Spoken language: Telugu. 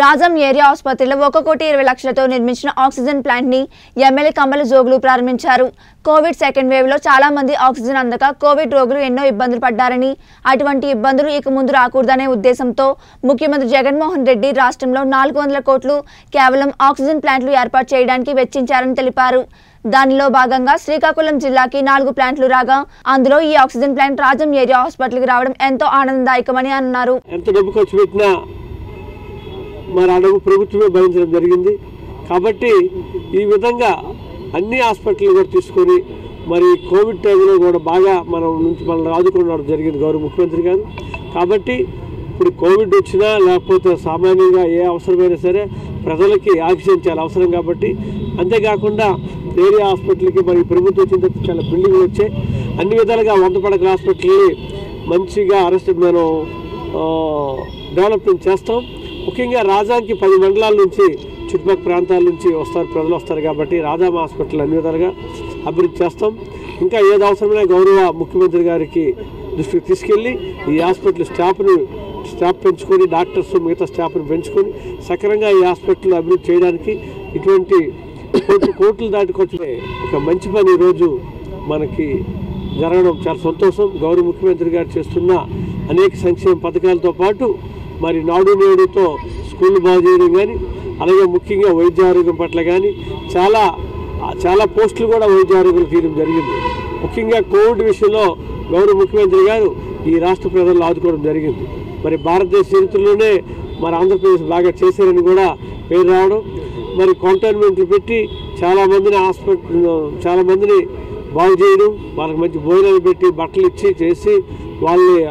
రాజం ఏరియా ఆసుపత్రిలో 1,20,00,000తో నిర్మించిన ఆక్సిజన్ ప్లాంట్ ని ఎమ్మెల్యే కమల జోగులు ప్రారంభించారు। కోవిడ్ సెకండ్ వేవ్ లో చాలా మంది ఆక్సిజన్ అందక కోవిడ్ రోగులు ఎన్నో ఇబ్బందులు పడ్డారని, అటువంటి ఇబ్బందులు ఇక ముందు రాకూడదనే ఉద్దేశంతో ముఖ్యమంత్రి జగన్ మోహన్ రెడ్డి రాష్ట్రంలో 400 కోట్లు కేవలం ఆక్సిజన్ ప్లాంట్లు ఏర్పాటు చేయడానికి వెచ్చించారని తెలిపారు। దానిలో భాగంగా శ్రీకాకుళం జిల్లాకి 4 ప్లాంట్లు రాగా అందులో ఈ ఆక్సిజన్ ప్లాంట్ రాజం ఏరియా హాస్పిటల్కి రావడం ఎంతో ఆనందదాయకమని అన్నారు। मैं अड़क प्रभुत्वे भरी काबट्टी विधा अन्नी हास्पल मरी कोविड टाइम बागा मन मन आदि जो गौरव मुख्यमंत्री गारु इप्पुडु कोविड वच्चिना लेकपोते सामान्यंगा ए अवसरमैना सरे प्रजलकी आक्सीजन चाला अवसरं काबट्टी अंते काकुंडा एरिया हास्पिटल की मरी प्रभुत्व वच्चिन तर्वात चाला बिल्डिंग्लु वच्चायि अन्नी विधालुगा वंदपडक हास्पिटल मंचिगा अरेस्ट मेनु डेवलप्मेंट चेस्तां। ముఖ్యంగా రాజాకి 10 మండలాల నుంచి చుట్టుపక్కల ప్రాంతాల నుంచి ప్రజలు వస్తారు కాబట్టి రాజా హాస్పిటల్ అన్ని విధాలుగా అభివృద్ధి చేస్తాం। ఇంకా ఏది అవసరమైనా గౌరవ ముఖ్యమంత్రి గారికి దృష్టికి తీసుకెళ్లి ఈ హాస్పిటల్ స్టాఫ్ పెంచుకొని డాక్టర్స్ మిగతా స్టాఫ్ని పెంచుకొని సక్రమంగా ఈ హాస్పిటల్ అభివృద్ధి చేయడానికి ఇటువంటి కోట్లు దాటికొచ్చే ఒక మంచి పని ఈ రోజు మనకి జరగడం చాలా సంతోషం। గౌరవ ముఖ్యమంత్రి గారు చేస్తున్న అనేక సంక్షేమ పథకాలతో పాటు मरी नाडू नेडू तो स्कूल बागेयडं गानी अलागे मुख्यंगा वैद्य आरोग्य पट्ल गानी चाला चाला पोस्टुलु कूडा वैद्य आरोग्य तीयडं जरिगिंदि। मुख्यंगा कोविड विषयंलो गौरव मुख्यमंत्री गारु ई राष्ट्र प्रजलनु आदुकोवडं जरिगिंदि। मरी भारतदेश चरित्रलोने मरी ఆంధ్రప్రదేశ్ बागा चेशारनि कूडा पेरु रावडं मरी कंटैन्మెంట్లు पेट्टि चाला मंदिनि हास्पिटल चाला मंदिनि बागु चेयडं वाळ्ळकि मंचि भोजनालु पेट्टि बट्टलु इच्चि चेसि वाळ्ळनि